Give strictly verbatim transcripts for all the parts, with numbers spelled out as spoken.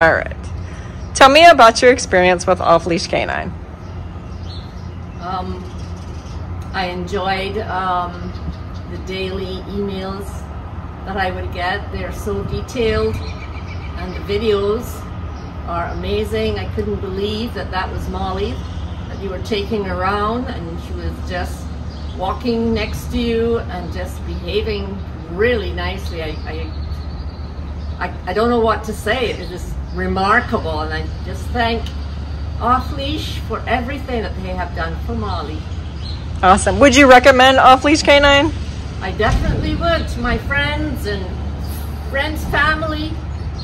All right. Tell me about your experience with Off Leash K nine. Um, I enjoyed um, the daily emails that I would get. They're so detailed, and the videos are amazing. I couldn't believe that that was Molly that you were taking around, and she was just walking next to you and just behaving really nicely. I, I I, I don't know what to say. It is remarkable, and I just thank Off Leash for everything that they have done for Molly. Awesome. Would you recommend Off Leash K nine? I definitely would. To my friends and friends' family,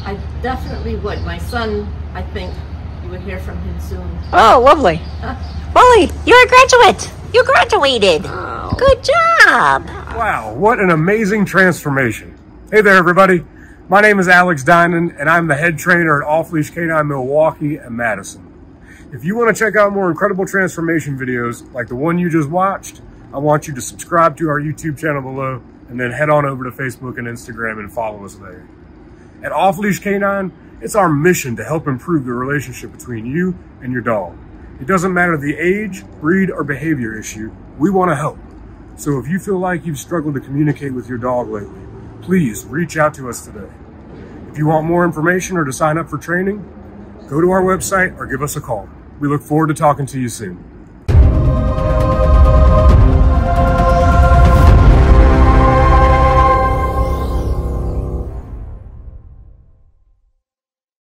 I definitely would. My son, I think you would hear from him soon. Oh, lovely. Huh? Molly, you're a graduate. You graduated. Oh. Good job. Wow, what an amazing transformation. Hey there, everybody. My name is Alex Dinan, and I'm the head trainer at Off Leash K nine Milwaukee and Madison. If you want to check out more incredible transformation videos like the one you just watched, I want you to subscribe to our YouTube channel below, and then head on over to Facebook and Instagram and follow us there. At Off Leash K nine, it's our mission to help improve the relationship between you and your dog. It doesn't matter the age, breed, or behavior issue, we want to help. So if you feel like you've struggled to communicate with your dog lately, please reach out to us today. If you want more information or to sign up for training, go to our website or give us a call. We look forward to talking to you soon.